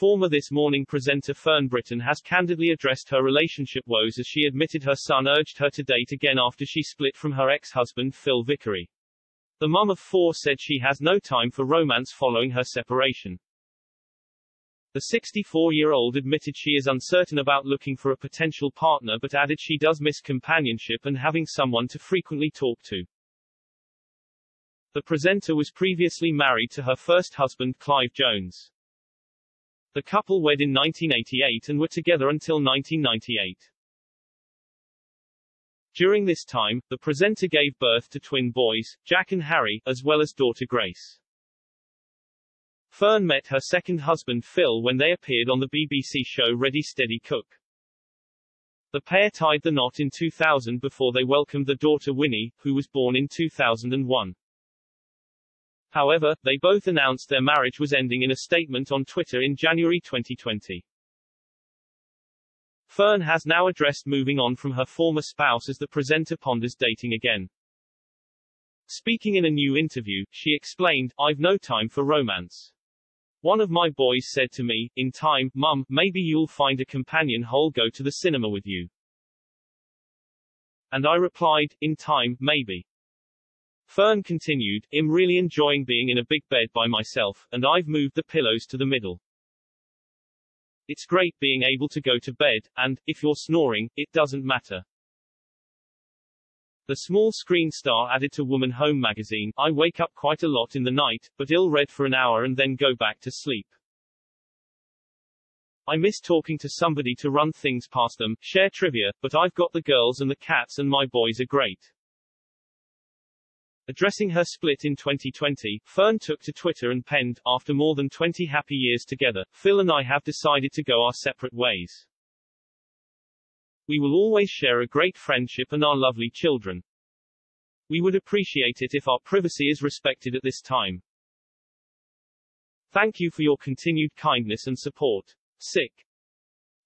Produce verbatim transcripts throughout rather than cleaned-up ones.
Former This Morning presenter Fern Britton has candidly addressed her relationship woes as she admitted her son urged her to date again after she split from her ex-husband Phil Vickery. The mum of four said she has no time for romance following her separation. The sixty-four-year-old admitted she is uncertain about looking for a potential partner but added she does miss companionship and having someone to frequently talk to. The presenter was previously married to her first husband Clive Jones. The couple wed in nineteen eighty-eight and were together until nineteen ninety-eight. During this time, the presenter gave birth to twin boys, Jack and Harry, as well as daughter Grace. Fern met her second husband Phil when they appeared on the B B C show Ready Steady Cook. The pair tied the knot in two thousand before they welcomed the daughter Winnie, who was born in two thousand one. However, they both announced their marriage was ending in a statement on Twitter in January twenty twenty. Fern has now addressed moving on from her former spouse as the presenter ponders dating again. Speaking in a new interview, she explained, "I've no time for romance. One of my boys said to me, in time, Mum, maybe you'll find a companion who'll go to the cinema with you. And I replied, in time, maybe." Fern continued, "I'm really enjoying being in a big bed by myself, and I've moved the pillows to the middle. It's great being able to go to bed, and, if you're snoring, it doesn't matter." The small screen star added to Woman Home magazine, "I wake up quite a lot in the night, but I'll read for an hour and then go back to sleep. I miss talking to somebody to run things past them, share trivia, but I've got the girls and the cats and my boys are great." Addressing her split in twenty twenty, Fern took to Twitter and penned, "After more than twenty happy years together, Phil and I have decided to go our separate ways. We will always share a great friendship and our lovely children. We would appreciate it if our privacy is respected at this time. Thank you for your continued kindness and support." Sick.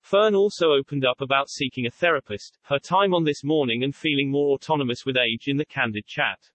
Fern also opened up about seeking a therapist, her time on This Morning and feeling more autonomous with age in the candid chat.